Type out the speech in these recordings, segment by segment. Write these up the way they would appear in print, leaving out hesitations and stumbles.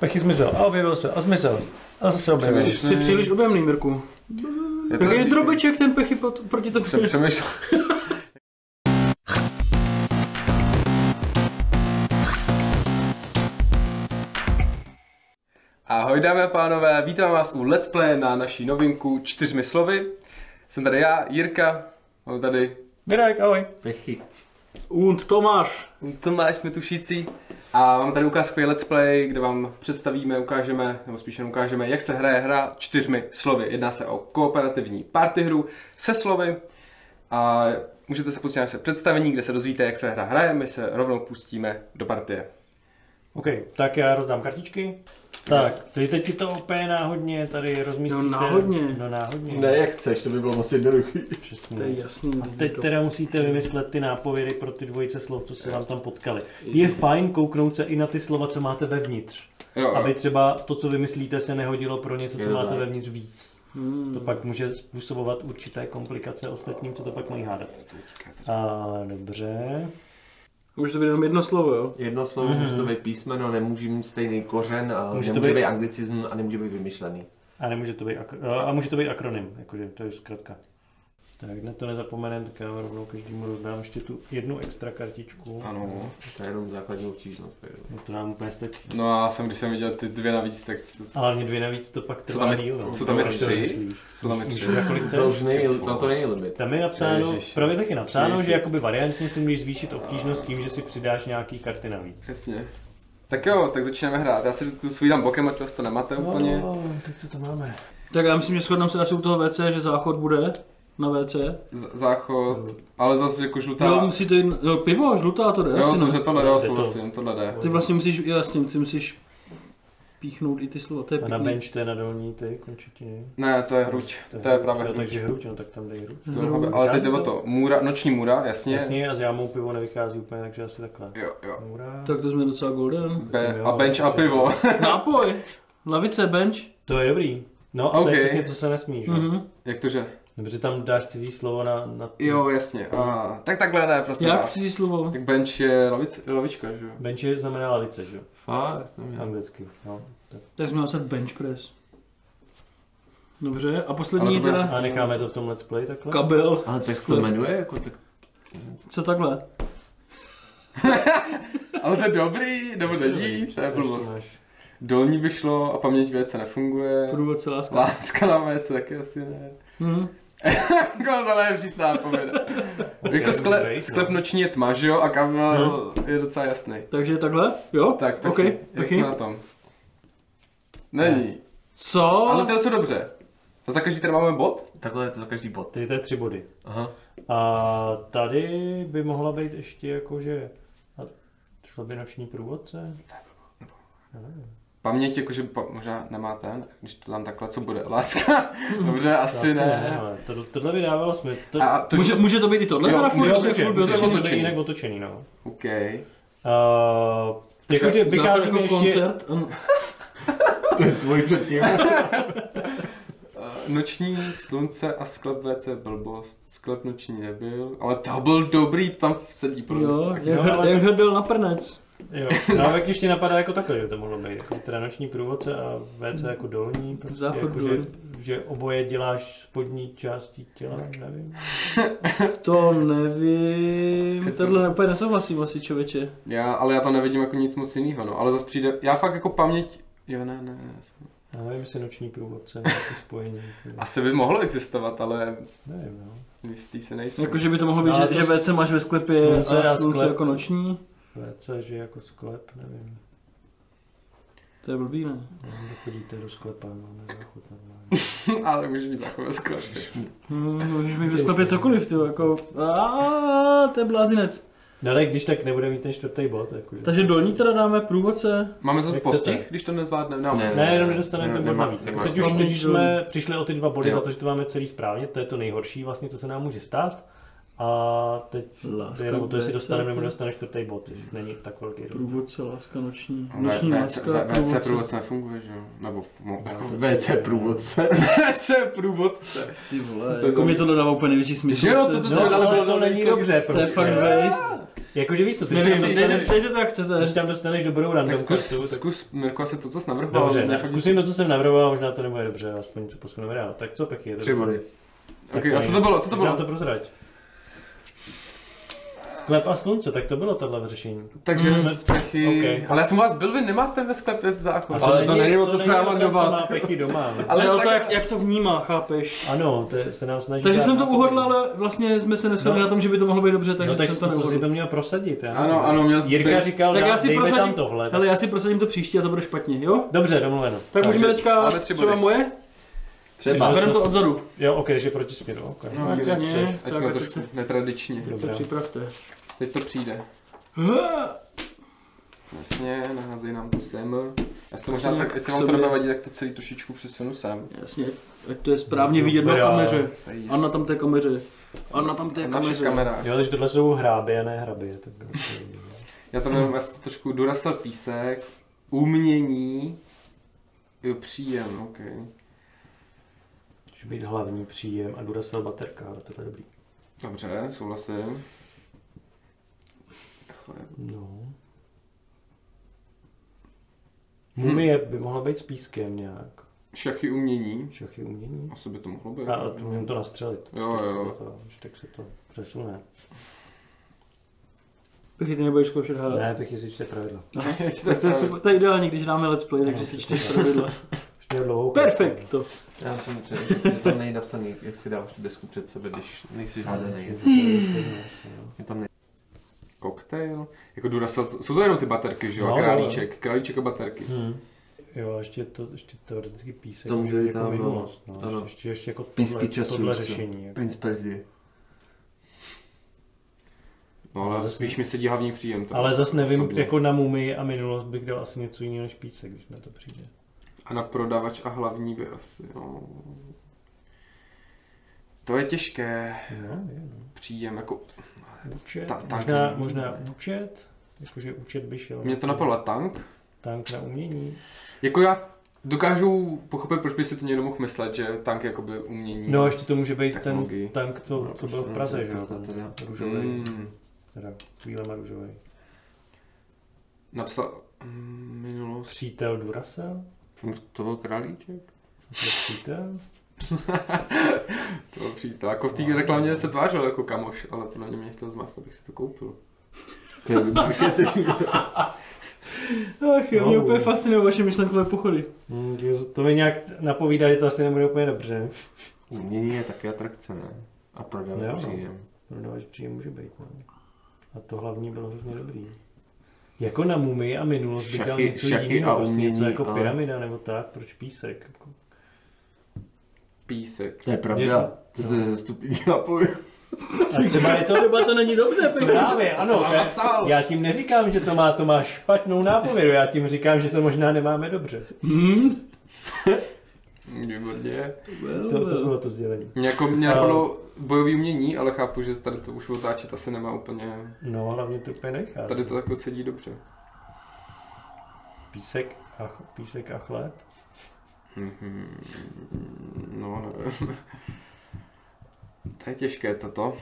Pechy zmizel a objevil se a zmizel a zase objevil. Jsi příliš objemný, Mirku. Jak je drobeček ten Pechy proti tomu. Přemýšlel. Ahoj dámy a pánové, vítám vás u Let's Play na naší novinku Čtyřmi slovy. Jsem tady já, Jirka, mám tady... Mirek, ahoj. Pechy. Und Tomáš. Tomáš jsme tušící. A mám tady ukázkový Let's Play, kde vám představíme, ukážeme, nebo spíše ukážeme, jak se hraje hra Čtyřmi slovy. Jedná se o kooperativní party hru se slovy. A můžete se pustit na naše představení, kde se dozvíte, jak se hra hraje. My se rovnou pustíme do partie. OK, tak já rozdám kartičky. Tak, teď si to úplně náhodně tady rozmyslíte. No náhodně. No náhodně. Ne, jak chceš, to by bylo moc jednoduché. Přesně. To je jasný. A teď teda musíte vymyslet ty nápovědy pro ty dvojice slov, co se vám tam potkali. Je fajn kouknout se i na ty slova, co máte vevnitř. Jo, jo. Aby třeba to, co vymyslíte, se nehodilo pro něco, co máte vevnitř víc. To pak může způsobovat určité komplikace ostatním, co to pak mají hádat. A dobře. Může to být jenom jedno slovo, jo? Jedno slovo, může to být písmeno, nemůže mít stejný kořen, a nemůže být anglicism a nemůže být vymyšlený. A nemůže to být a může to být akronym, jakože to je zkratka. Tak na to nezapomenem, tak já rovnou každému rozdám ještě tu jednu extra kartičku. Ano, to je jenom základní obtížnost. No to nám úplně stačí. No a jsem, když jsem viděl ty dvě navíc, tak... Ale mě dvě navíc to pak trvá díl. Co tam je tři? Co tam je tři? To není limit. Tam je napsáno, právě taky napsáno, že jakoby variantně si můžeš zvýšit obtížnost tím, že si přidáš nějaký karty navíc. Přesně. Tak jo, tak začínáme hrát. Já si tu svůj dám bokem, ať vás to nemáte úplně. Tak to tam máme. Tak já myslím, že shodneme se asi u toho WC, že záchod bude. Na WC. Záchod, ale zase jako žlutá. Jo, musíte jít, jo, pivo, žlutá to jde, jo, asi ne? Jo, tohle jde, souhlasím, tohle jde. Ty vlastně musíš, jasně, ty musíš píchnout i ty slova, to je pěkný. A na bench to je na dolní, ty končetiny. Ne, to je hruď, to je právě hruď. Takže hruď, no tak tam jde hruď. No, ale teď jde o to, můra, noční můra, jasně. Jasně, a s jámou pivo nevychází úplně, takže asi takhle. Jo, jo. Můra. Tak to jsme docela golden. A bench a pivo. Nápoj, lavice, bench. To je dobrý. No, ale přesně to se nesmí, že? Jak to že? Dobře, tam dáš cizí slovo na... Jo, jasně. Aha. Tak takhle ne, prostě. Jak cizí slovo? Tak bench je lavička, že jo? Bench je znamená lavice, že jo? Fakt? Anglicky, no. Tak jsme napsat bench press. Dobře, a poslední teda... A necháme to v tom Let's Play takhle? Kabel. Ale tak se to jmenuje jako tak... Co takhle? Ale to je dobrý, nebo není, to je blbost. Dolní by šlo a paměť věce nefunguje. Průvodce láska. Láska na věce taky asi ne. Tohle je přísná pověda. Jako sklep noční je tma, že jo? A kabel je docela jasný. Takže takhle? Jo? Tak, Pechy. Jak jsme na tom? Není. Co? Ale to je co dobře. A za každý tady máme bod? Takhle je to za každý bod. Tady to je 3 body. Aha. A tady by mohla být ještě jakože... Šlo by noční průvodce? Paměť, jakože možná nemá ten, když to tam takhle, co bude, láska, dobře, asi ne. Tohle by dávalo smysl. Může to být i tohle? Jo, může to být jinak otočený, no. OK. Jakože vycházíme ještě... To je tvůj předtím. Noční slunce a sklep WC blbost, sklep noční nebyl, ale to byl dobrý, tam sedí pro nás. Jak hrdel na prnec. Jo, návek ještě napadá jako takhle, že to mohlo být, jako teda noční průvodce a WC jako dolní, prostě jako, že oboje děláš spodní částí těla, nevím. To nevím, tohle úplně nesouhlasím asi, člověče. Ale já tam nevidím jako nic moc jinýho, no, ale zase přijde, já fakt jako paměť, jo ne. Já nevím, jestli noční průvodce, nějaké spojení. Asi by mohlo existovat, ale... Nevím, no. Jistý se nejsem. Jakože by to mohlo být, že WC máš ve sklepě a slunce jako noční. WC, že jako sklep, nevím. To je blbý, ne? Když chodíte do sklepa, máme záchod normálně. Ale můžeš mít záchod ve sklepě. Můžeš mít ve sklepě cokoliv, ty jako... Aaaa, to je blázinec. No tak když tak nebude mít ten 4. bod, jakože... Takže dolní teda dáme průvodce. Máme za to postih, když to nezvládneme? Ne, jenom nedostaneme ten bod navíc. Teď už jsme přišli o ty 2 body za to, že to máme celý správně, to je to nejhorší vlastně, co se nám může stát. A teď jenom to, jestli dostaneme nebo dostane 4. bod, že není tak velký rozdíl. Průvodce, láska, noční láska, WC průvodce nefunguje, že jo? Nebo WC průvodce. WC průvodce. Ty vole, jako mi to dodává úplně největší smysl. Jo, to není dobře, to je fakt waste. Jakože víš to, ty si to tak chcete, když tam dostaneš dobrou random kartu. Zkus, Mirko, asi to, co jsi navrhoval. Dobře, ne, zkusím to, co jsem navrhoval, možná to nebude dobře, aspoň to posuneme dál. Tak co, Pechy? 3 body. Okay, a co to bylo? Co to bylo? To prozrať. Sklep a slunce, tak to bylo tohle řešení. Takže Pechy. Okay. Ale já jsem vás byl, vy nemáte ve sklepě záchod. Ale to není o to, co já mám doma. Ale no to, jak to vnímá, chápeš? Ano, to se nám snaží. Takže jsem to uhodl, ale vlastně jsme se neshodli na tom, že by to mohlo být dobře, takže jsem to neuhodl. To měl prosadit. Ano, měl jsem. Jirka říkal, tak já si prosadím tohle. Ale já si prosadím to příště a to bude špatně, jo? Dobře, domluveno. Tak můžeme teďka třeba moje? Bereme to odzadu. Jo, ok, že proti směru. Okay. No, jasně, ať to trošku netradičně. Teď se připravte. Teď to přijde. Jasně, naházej nám to sem. Možná tak, jestli vám to nevadí, tak to celý trošičku přesunu sem. Jasně, ať to je správně vidět na kameře. A na tamté kameře. A na tamté kameře. Jo, takže tohle jsou hráby a ne hraby. Já tam nevím, jestli trošku dorasl písek. Umění. Jo, příjem, ok. Může být hlavní příjem a duracell baterka, to je dobrý. Dobře, souhlasím. No. Mumie by mohla být s pískem nějak. Šachy umění. Šachy umění. Asi by to mohlo být. A to můžeme to nastřelit. Jo. Tak se to přesune. Pechy, ty nebudeš zkoušet hádat. Ne, Pechy si čte pravidla. Tak to je super, to je ideální, když dáme let's play, takže si čteš pravidla. Perfekto. Já jsem třeba, že tam nejde napsaný, jak si dáváš desku před sebe, když nejsi žádný. Koktejl? Jako Duracell, jsou to jenom ty baterky, že jo? No, králíček a baterky. Jo, ještě teoreticky písek. To může být tam, no. Ještě jako tohle řešení. Prince Perzie. No ale spíš mi sedí hlavní příjem. Ale zase nevím, jako na mumii a minulost bych dal asi něco jiného než písek, když na to přijde. A na prodavač a hlavní by asi, no. To je těžké. Příjem, jako... Účet, možná účet, jakože účet by šel. Mě to napadlo tank. Tank na umění. Jako já dokážu pochopit, proč by si to někdo mohl myslet, že tank je jakoby umění. No ještě to může být technologii. Ten tank, co byl v Praze, že jo, ten růžovej. Teda chvílema růžovej. Napsal minulost. Přítel Duracell? To byl králíček? Přítel? To byl přítel. Jako v té reklamě se tvářil jako kamoš, ale podle mě chtěl zmast, abych si to koupil. To je Ach jo, mě úplně fascinuje vaše myšlenkové pochody. To mi nějak napovídá, že to asi nebude úplně dobře. Umění je taky atrakce, ne? A prodavač příjem. Prodavač příjem může být, ne? A to hlavně bylo hrozně dobrý. Jako na mumii a minulost by dal něco jiného, něco jako pyramida nebo tak, proč písek? Písek. To je pravda, to se zastupí nápoj. A třeba to není dobře, právě, ano, já tím neříkám, že to má Tomáš špatnou nápovědu, já tím říkám, že to možná nemáme dobře. Výborně. To bylo to sdělení. Nějakou bojové umění, ale chápu, že tady to už otáčet asi nemá úplně... No, hlavně to úplně nechá. Tady to takhle sedí dobře. Písek a chléb? No, nevím. To je těžké toto.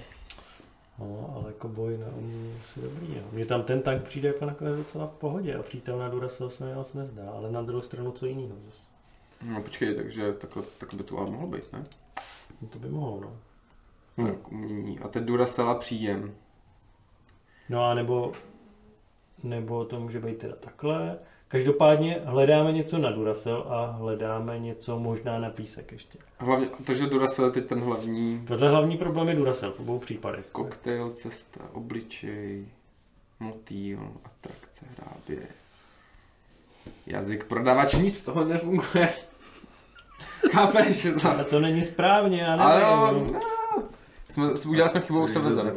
No, ale jako boj na umění asi dobrý, jo. Mně tam ten tank přijde jako nakonec docela v pohodě a přítel na Duracell se mi asi nezdá, ale na druhou stranu co jiného. No počkej, takže takhle by to ale mohlo být, ne? No to by mohlo, no. Tak umění. A teď Duracell příjem. No a nebo to může být teda takhle. Každopádně hledáme něco na Duracell a hledáme něco možná na písek ještě. Hlavně, takže Duracell je teď ten hlavní... Tohle hlavní problém je Duracell v obou případech. Koktejl, cesta, obličej, motýl, atrakce, hrábě. Jazyk prodavač, nic z toho nefunguje. Chápeš? Ale to není správně, já nevím. Udělali jsme chybu, už se vezeme.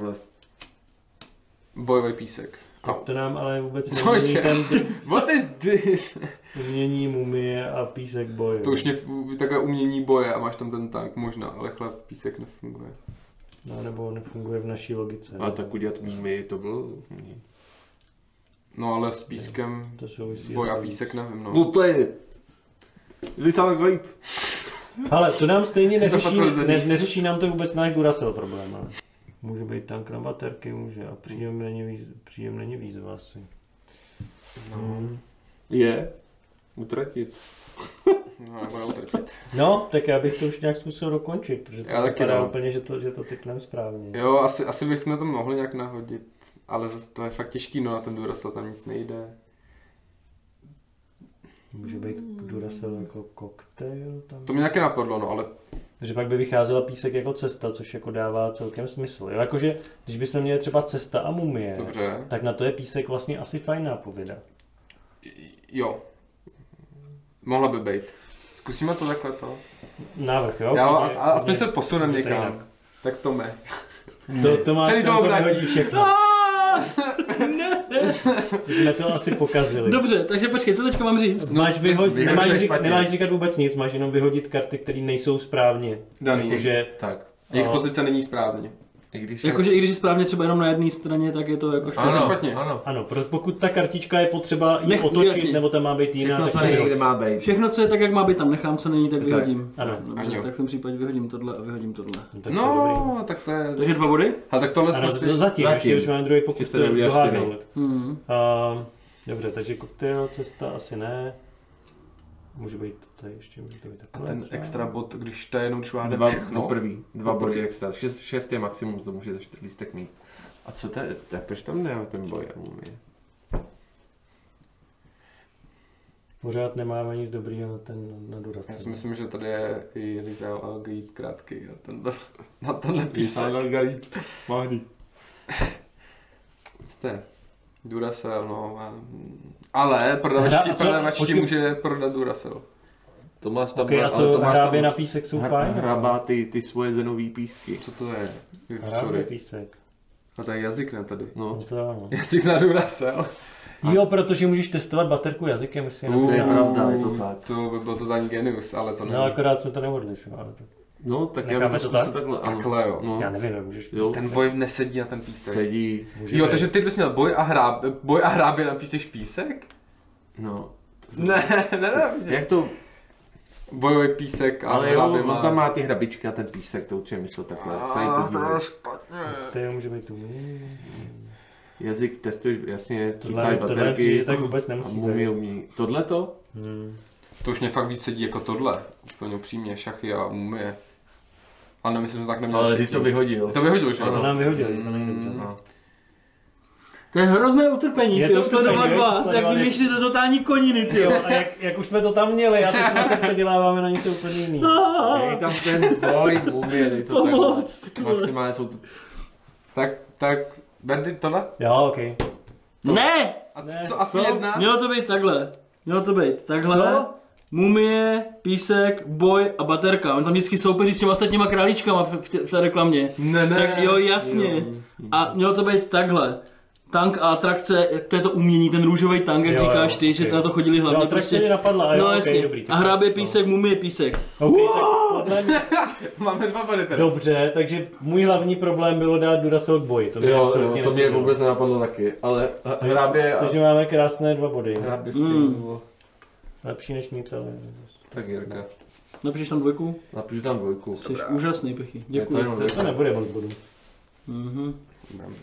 Bojový písek. To nám ale vůbec nemění ten... What is this? Umění mumie a písek boje. To už mě takové umění boje a máš tam ten tank možná, ale chlap písek nefunguje. No nebo nefunguje v naší logice. A tak udělat mumii to bylo... No ale s pískem, boj a písek nevím, no. To je... Ale to nám stejně neřeší nám to vůbec náš Duracell problém, ale... Může být tank na baterky, může, a příjem není výzva asi. No. Je utratit. No, nebude utratit. No, tak já bych to už nějak zkusil dokončit, protože to vypadá no. Úplně, že to typnem správně. Jo, asi bychom to mohli nějak nahodit, ale to je fakt těžký, no, na ten Duracell tam nic nejde. Může být Duracell jako koktejl tam? To mě nějaké napadlo, no, ale... Takže pak by vycházela písek jako cesta, což jako dává celkem smysl. Jo, jakože, když bychom měli třeba cesta a mumie, dobře. Tak na to je písek vlastně asi fajná pověda. Jo. Mohla by být. Zkusíme to takhle to. Návrh, jo? A aspoň se posuneme někam. Tak Tome. Celý to obradí všechno. Ne, ne. Jsme to asi pokazili. Dobře, takže počkej, co teďka mám říct? Máš vyhodit, nemáš říkat vůbec nic, máš jenom vyhodit karty, které nejsou správně. Daný, jakože, tak. Jejich pozice není správně. Jakože i když je správně třeba jenom na jedné straně, tak je to jako špatně. Ano, špatně. Ano, pokud ta kartička je potřeba ji otočit, nebo tam má být jiná. Všechno, co nejde, má být. Všechno, co je tak, jak má být, tam nechám, co není, tak vyhodím. Ano. Dobře, tak v tom případě vyhodím tohle a vyhodím tohle. No, tak to je... Takže 2 body? Ale tak tohle jsme si... No zatím, už máme druhý pokus, to je dohádnout. Dobře, takže koktejl, cesta asi ne. Může být tady ještě, může to být takhle. A ten třeba. Extra bod, když ta jenom čuháde všechno? Prvý, 2 body extra, 6 je maximum, to můžete 4 lístek mít. A co to je, tak proč tam nemáme ten boj a mumie? Pořád nemáme nic dobrýho na ten na Duracell. Já si myslím, že tady je i Rizal Algaid krátký na tenhle písek. Rizal Algaid, Mahdi. Co to je? Duracell, no, ale prodavač ti může prodat Duracell. To má tam, okay, a co hrábě na písek jsou fajn? Hrabá ty svoje zenový písky. Co to je? Hrábě písek. A to je jazyk na tady. No. No. Jazyk na Duracell. Jo, protože můžeš testovat baterku jazykem, jestli je to je pravda, je to tak. To by byl totální genius, ale to není. No, akorát jsme to neodlišovali. No, tak já bych to zkusil takhle, jo. No. Já nevím, nemůžeš. Jo. Ten boj nesedí na ten písek. Sedí. Může jo, být. Takže ty bys měl boj a hrábě na písek? No. To ne. Jak to? Bojový písek a ale hrábě má. Ale tam má ty hrabičky na ten písek, to určitě myslel takhle. A to je špatně. To je může být tu. Jazyk testuješ, jasně, cucáš baterky. A mumie. Tohle to? To už mě fakt víc sedí jako tohle. Úplně upřímně, šachy a mumie. Ale nemyslím, že to tak neměl. Ale ty to vyhodil. Ty to vyhodil, že? To nám vyhodil, to není dobře. No. To je hrozné utrpení, ty sledovat vás, jak vymýšlíte totální koniny, ty jo. A jak už jsme to tam měli, a teď se předěláváme na něco úplně jiného. Dej tam ten boj, mumie, dej to pomoc, tak. Maximálně jsou to... Tak, Bendy, tohle? Jo, okej. Ne! A co, asi jedna? Mělo to být takhle. Co? Mumie, písek, boj a baterka. On tam vždycky soupeří s těma ostatníma králíčkama v té reklamě. Ne. Tak jo, jasně. A mělo to být takhle. Tank a atrakce, to je to umění, ten růžový tank, jak říkáš ty, že na to chodili hlavně. No, prostě mě napadla, a jo, no jasně. Okay, dobrý, a hrábě písek, mumie písek. Okay, máme 2 body tady. Dobře, takže můj hlavní problém bylo dát Duracell k boji. To mě vůbec nenapadlo taky, ale hrábě... Takže máme krásné 2 body. Hrábě lepší než mít, ale... Tak Jirka. Napíšeš tam 2? Napíšu tam 2. Jsi úžasný, Pechy. Děkuji. To nebude moc bodů.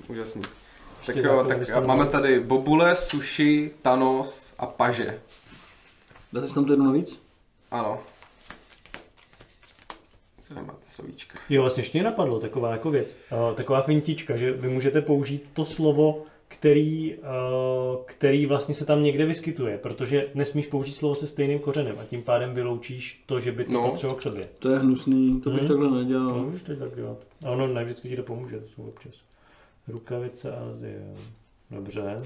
Úžasný. Tak jo, tak máme tady bobule, sushi, Thanos a paže. Dáte si tam to jedno navíc? Ano. Máte sovíčka. Jo, vlastně ještě mě napadlo taková jako věc, taková fintička, že vy můžete použít to slovo, který vlastně se tam někde vyskytuje, protože nesmíš použít slovo se stejným kořenem a tím pádem vyloučíš to, že by to potřebovalo k sobě. To je hnusný, to bych takhle nedělal. To můžeš teď tak dělat. A ono nevždycky ti to pomůže, to jsou občas. Rukavice Azie, dobře,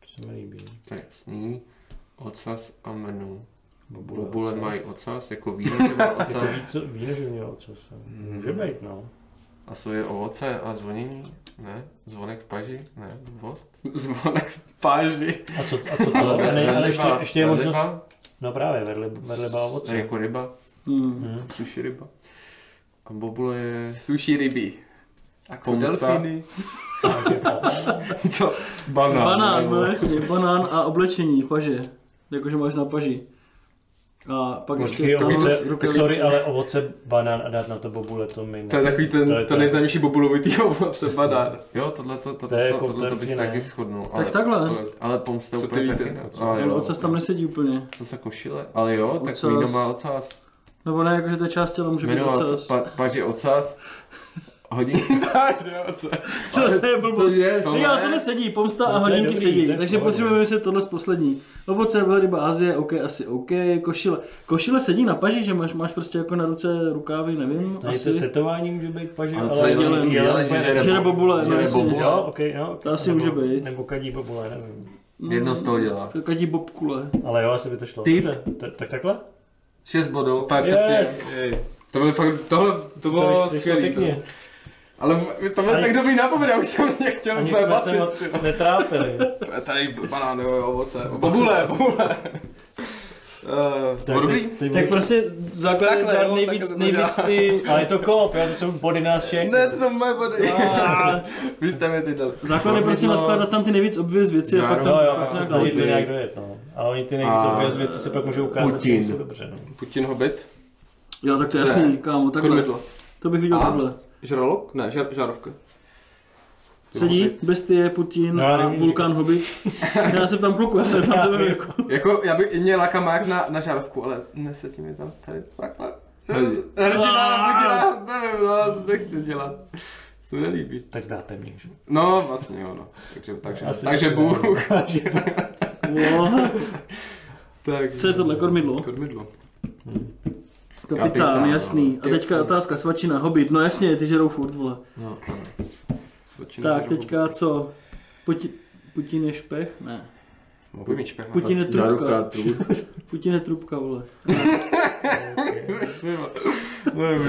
to se mi líbí. To je jasný, ocas a menu. Bobule mají ocas, jako víno, že má ocas. Víno, že měl ocas, může být, no. A jsou je ovoce a zvonění? Ne? Zvonek v paži? Ne? Vost? Zvonek v paži. A co to je? Ale ještě je možnost... No právě, vedleba ovoce. Jako ryba. Sushi ryba. A bobule je... Sushi ryby. A co delfíny? Co? Banán. Banán, no jasně, banán a oblečení, paže. Jakože máš na paži. A pak počkej, ovoce, sorry, ale ovoce banán a dát na to bobule, to mi ne. To je takový ten nejznámější bobulovitý ovoce banán. Jo, tohle bych taky shodnul. Tak takhle. Ale pomsta úplně taky. Ocas tam nesedí úplně. Co se košile? Ale jo, tak víno má ocas. Nebo ne, jakože ta část těla může být ocas. Paž je ocas. Hodinky. To je blbost. Já, tohle sedí, pomsta a hodinky sedí. Takže potřebujeme si tohle z poslední. Ovoce, velryba, Azie, OK, asi OK. Košile. Košile sedí na paži, že máš prostě jako na ruce rukávy, nevím. Asi tetování může být paži, ale žere bobule. To asi může být. Nebo kadí bobule, nevím. Jedno z toho dělá. Kadí bobkule. Ale jo, asi by to šlo. Tak takhle? 6 bodů. To bylo skvělý. Ale tohle tak dobrý nápověd, já už jsem mě chtěl bacit. Ani jsme se netrápili. Tady banány, ovoce, bobule. Tak prostě základní dát nejvíc ty... Ale je to kop, to jsou body nás všech. Ne, to jsou moje body. Vy jste mi ty dali. Základ je prostě naskládat tam ty nejvíc obvěz věci a pak tam... Jo, pak se snaží to nějak dojet, no. Ale oni ty nejvíc obvěz věci se pak můžou ukázat, že jsou dobře. Putin Hobbit? Jo, tak to je jasný, kámo, takhle. To bych viděl takhle. Žralok? Ne, žárovka. Sedí, bestie, Putin a vulkán Hobbit. Já jsem tam kluku, já jsem tam tebe jako. Já bych mě láká mák na žárovku, ale nesetím je tam tady. Hrdina na Putina, nevím, no, to nechci dělat. Se mi nelíbí. Tak dáte mě, že? No, vlastně jo, no. Takže Bůh. Co je tohle, kormidlo? Kormidlo. Kapitán, jasný. A teďka otázka, svačina, Hobbit, no jasně, ty žerou furt, vole. No, tak, teďka co? Putin je špech? Ne. Můžu mít špech. Putin je trubka. Putin je trubka, vole.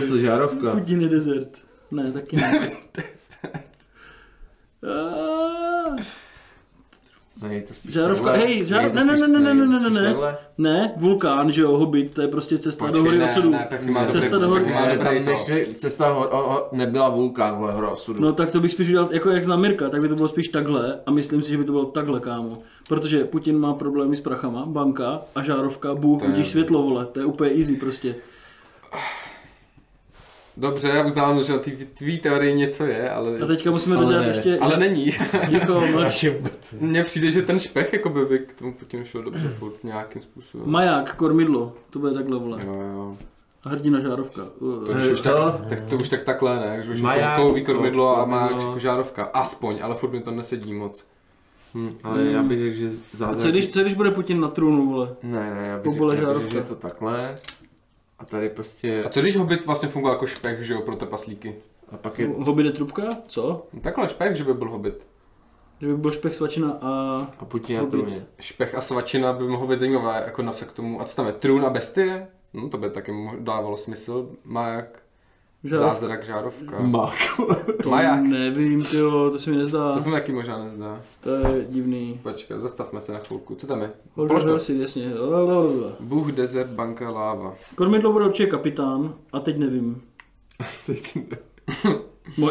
Co, žárovka? Putin je desert. Ne, taky ne. Žárovka, hej, ne, vulkán, že jo, Hobbit, to je prostě cesta do hory osudu. Cesta do hory. Ale tam cesta nebyla vulkán, vole, hora osudu. No tak to bych spíš udělal, jako jak znám Mirka, tak by to bylo spíš takhle a myslím si, že by to bylo takhle, kámo. Protože Putin má problémy s prachama, banka a žárovka, Bůh, vidíš světlo, vole, to je úplně easy prostě. Dobře, já uznávám, že na tvý teorii něco je, ale... A teďka musíme to dělat ještě... Ale není. Mně přijde, že ten špech jako by k tomu Putinu šel dobře furt nějakým způsobem. Maják, kormidlo, to bude takhle, vole. Jo. Hrdina, žárovka. To už tak takhle, ne? Že už kouví kormidlo a má žárovka. Aspoň, ale furt mi to nesedí moc. Ale já bych řekl, že zároveň... Co když bude Putin na trůnu, vole? Ne, já bych řekl, že to takhle. A tady prostě... A co když Hobbit vlastně fungoval jako špech, že jo, pro trpaslíky? A pak je... Hobbit je trubka? Co? No takhle špech, že by byl Hobbit. Že by byl špech, svačina a... A Putin na trůně. Špech a svačina by mohlo být zajímavé, jako napsat k tomu. A co tam je, trůn a bestie? No to by taky dávalo smysl. Maják, zázrak, žárovka. Maják. Nevím, tyjo, to se mi nezdá. To se mi taky možná nezdá. To je divný. Počkej, zastavme se na chvilku. Co tam je? Položka. Jasně. Bůh, desert, banka, láva. Kormidlo bude určitě kapitán a teď nevím.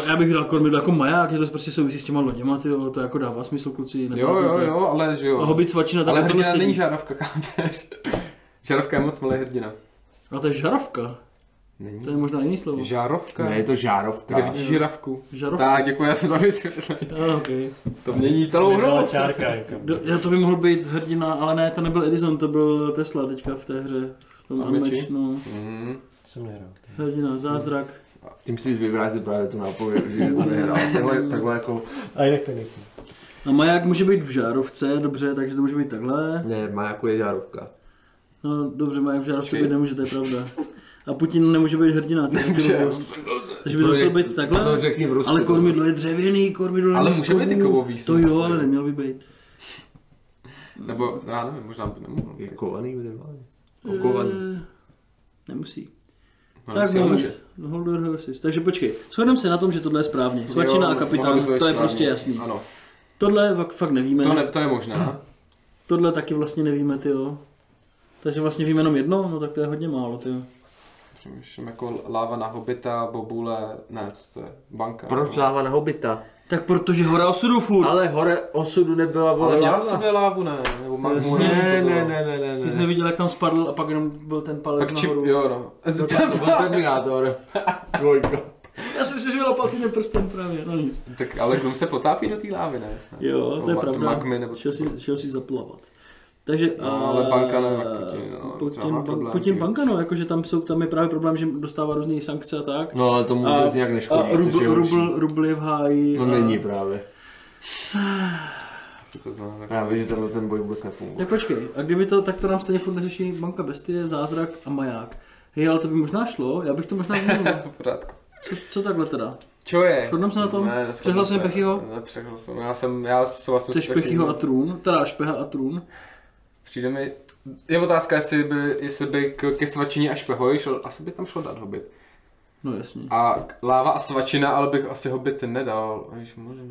Já bych dal kormidlo jako maják, je to prostě souvisí s těma loděma, tyjo, to jako dává smysl, kluci. Jo, ale že jo. A Hobbit, svačina, tak ale hrdina to není žárovka, kámeš. Žárovka je moc malý hrdina. A to je žárovka. Není. To je možná jiný slovo. Žárovka? Ne, je to žárovka. Kde vidíš žirafku? Žárovka. Tak, děkuji, já to zavysvětlím. Okay. To mění celou hru. Já to by mohl být hrdina, ale ne, to nebyl Edison, to byl Tesla teďka v té hře. V tom Ameči? No. Jsem nehrál. Hrdina, zázrak. Ty musíš vyvrátit právě tu nápovědu, že to nehrál. Takhle jako... A jinak to nejsem. A maják může být v žárovce, dobře, takže to může být takhle. Ne, majáku je žárovka. No dobře, maják v žárovce být nemůže, to je pravda. A Putin nemůže být hrdina, takže by to muselo být takhle, ale kormidlo je dřevěný, kormidlo ale může být kovový. To jo, ale neměl by být. Nebo, já nevím, možná by nemohl. Je kovaný, bude kovaný. Nemusí. Tak moment, holder horses, takže počkej, shodneme se na tom, že tohle je správně, svačina a kapitán, to je prostě jasný. Tohle fakt nevíme. To je možná. Tohle taky vlastně nevíme, tyjo. Takže vlastně víme jenom jedno, no tak to je hodně málo, tyjo. Přemýšlím jako láva na Hobbita, bobule, ne, co to je, banka. Proč láva na Hobbita? Tak protože hora osudu furt. Ale hora osudu nebyla voda. Ale měl jsem lávu, ne? Nebo ne. Ty jsi neviděl, jak tam spadl a pak jenom byl ten palec tak nahoru. Jo, no. To byl terminátor. Dvojka. Já jsem si žil palcem prstem právě, no nic. Tak ale kdo se potápí do té lávy, ne? Jo, to je pravda. Magmy, nebo šel si zaplavat. Takže no, ale banka nevím, Putin banka, no, jakože tam je právě problém, že dostává různé sankce a tak. No, ale tomu vůbec nějak neškodí, rubl je v háji. No, není právě. To znamená, právě, že tenhle ten boj vůbec nefunguje. Ne, počkej, a kdyby to, tak to nám stejně furt neřeší banka bestie, zázrak a maják. Hej, ale to by možná šlo, já bych to možná vnímal. Co takhle teda? Čo je? Shodneme se na tom? Přehlasujeme Pechyho? Nepřehlasujeme, já souhlasím s Pechyho a Trůn, teda Špeha a Trůn. Přijde mi, je otázka, jestli by ke svačině a špehoji šel, asi by tam šlo dát hobit. No jasně. A láva a svačina, ale bych asi hobit nedal, až možná.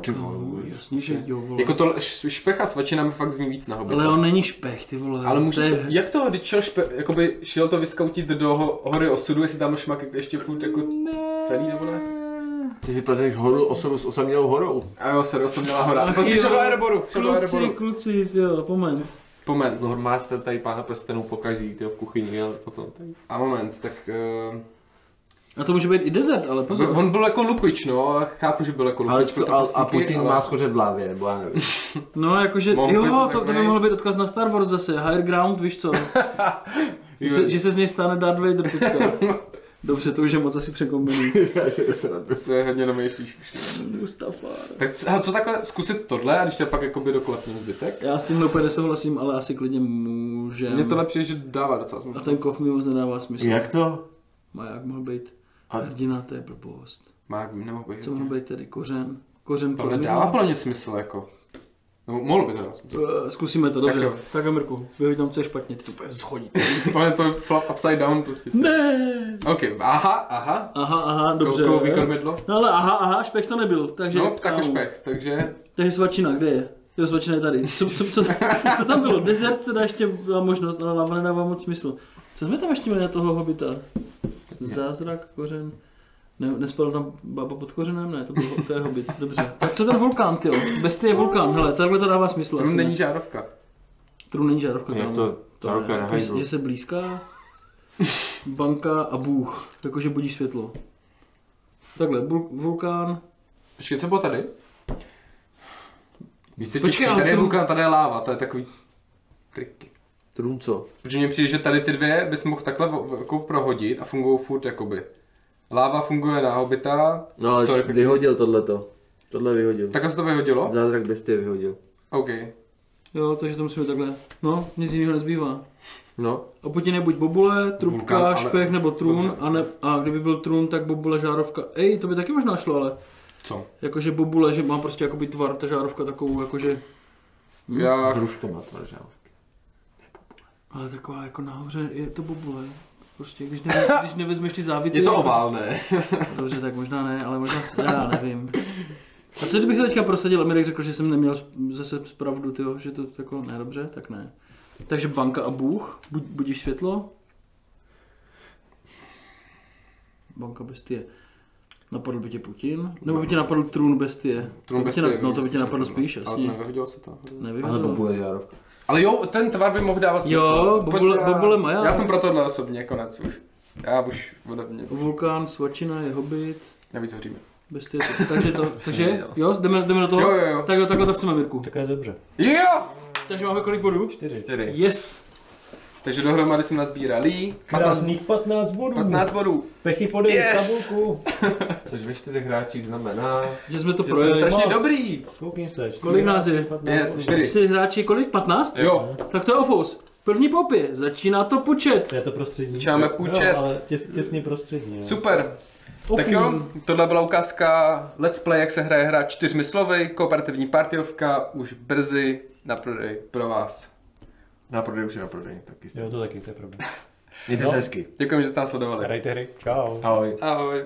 Ty vole, jasně, že jo, vole. Jako to špech a svačina mi fakt zní víc na hobit. Ale on není špech, ty vole. Ale můžeš, jak to, když šel špech, jakoby šel to vyskoutit do hory osudu, jestli tam šmak ještě furt jako felí nebo ne? Ty si pleteš horu osoru s osamělou horou. A jo, se osamělá hora. Prostě šel do aeroboru. Kluci, jo, pomeň. Moment, no máte tady Pána prstenů pokaždý, tyjo, v kuchyni, ale potom tady. A moment, tak... A to může být i desert, ale pozor. On byl jako lupič, no, chápu, že byl jako lupič. A Putin má skořet v lávě, nebo já nevím. No, jakože, jo, to by mohlo být odkaz na Star Wars zase, higher ground, víš co. Že se z něj stane Darth Vader teďka. Dobře, to už je moc asi překombinují. To se hodně domýšlíš. Mustafa. Tak co takhle, zkusit tohle a když se pak jakoby doklepne zbytek? Já s tímhle úplně nesouhlasím, ale asi klidně můžem. Mně tohle přijde, že dává docela smysl. A ten kov mi moc nedává smysl. Jak to? Maják mohl být hrdina, to je blbost. Maják nemohl být. Co mohl být tedy? Kořen to nedává pro mě smysl jako. No, mohlo by to dát smysl. Zkusíme to, dobře. Tak a Mirku, vyhoď tam, co je špatně, ty to bude schodit. To je upside down prostě. Ne. OK, aha, dobře. Koho vykormidlo? No ale aha, špech to nebyl, takže... No, tak špech, takže... Takže svačina, kde je? Jo, svačina je tady. Co tam bylo? Desert teda ještě byla možnost, ale láva nedává moc smysl. Co jsme tam ještě měli na toho hobita? Zázrak, kořen... Ne, nespadl tam baba pod kořenem? Ne, to je hobit, dobře. Tak co ten vulkán, tyjo? Bestie je vulkán, hele, takhle to dává smysl. Trůn není žárovka. Jak to žárovka je na hajzlu. Je se blízká, banka a bůh, jakože budí světlo. Takhle, vulkán. Počkej, co bylo tady? Tady je vulkán, tady je láva, to je takový triky. Trůn co? Protože mně přijde, že tady ty dvě bys mohl takhle prohodit a fungují furt jakoby. Láva funguje na hobita. No ale sorry, vyhodil tohleto. Tohle vyhodil. Takhle se to vyhodilo? Zázrak bestie vyhodil. OK. Jo, takže to musíme takhle. No, nic jiného nezbývá. No. A Putin je buď bobule, trubka, vulkan, špech ale... nebo trůn. A kdyby byl trůn, tak bobule, žárovka. Ej, to by taky možná šlo, ale... Co? Jakože bobule, že má prostě jakoby tvar, ta žárovka takovou, jakože... Já... Hruška má tvar žárovky. Ale taková jako nahoře je to bobule. Prostě, když nevezmeš ty závity... Je to oválné. Dobře, tak možná ne, ale možná já nevím. A co kdybych se teďka prosadil a Mirek řekl, že jsem neměl zase pravdu, tyjo, že to tako ne, dobře, tak ne. Takže banka a bůh, budíš světlo. Banka bestie. Napadl by tě Putin? Nebo by tě napadl trůn bestie? Trůn bestie. No to by tě napadl spíš, jasně. Ale nevyhodilo se to. Ale bobule žárovka. Ale jo, ten tvar by mohl dávat smysl. Jo, bobule maják. Já jsem pro tohle osobně, konec už. Já už podobně. Vulkán, svačina je hobit. Já víc hoříme. Bestie, takže jo, jdeme do toho? Jo. Tak jo, takhle to chceme, Mirku. Tak je dobře. Jo! Takže máme kolik bodů? 4. Yes. Takže dohromady jsme nazbírali. Krásných 15 bodů. 15 bodů. Pechy podej tabulku. Což ve 4 hráčích znamená, že jsme to projeli. Jsme strašně dobrý. Koukni se. Kolik nás je? 4 hráči, kolik? 15? Jo. Tak to je ofous. První popě. Začíná to počet. Je to prostřední. Začínáme počet. Jo, ale těsně prostřední. Jo. Super. Opus. Tak jo, tohle byla ukázka Let's Play, jak se hraje hra Čtyřmi slovy. Kooperativní partyovka už brzy na prodej pro vás. Na prodej už je na prodej, tak jistě. Jo, to taky, to je problém. Mějte se hezky. Děkujeme, že jste nás sledovali. Hrajte hry. Čau. Ahoj. Ahoj.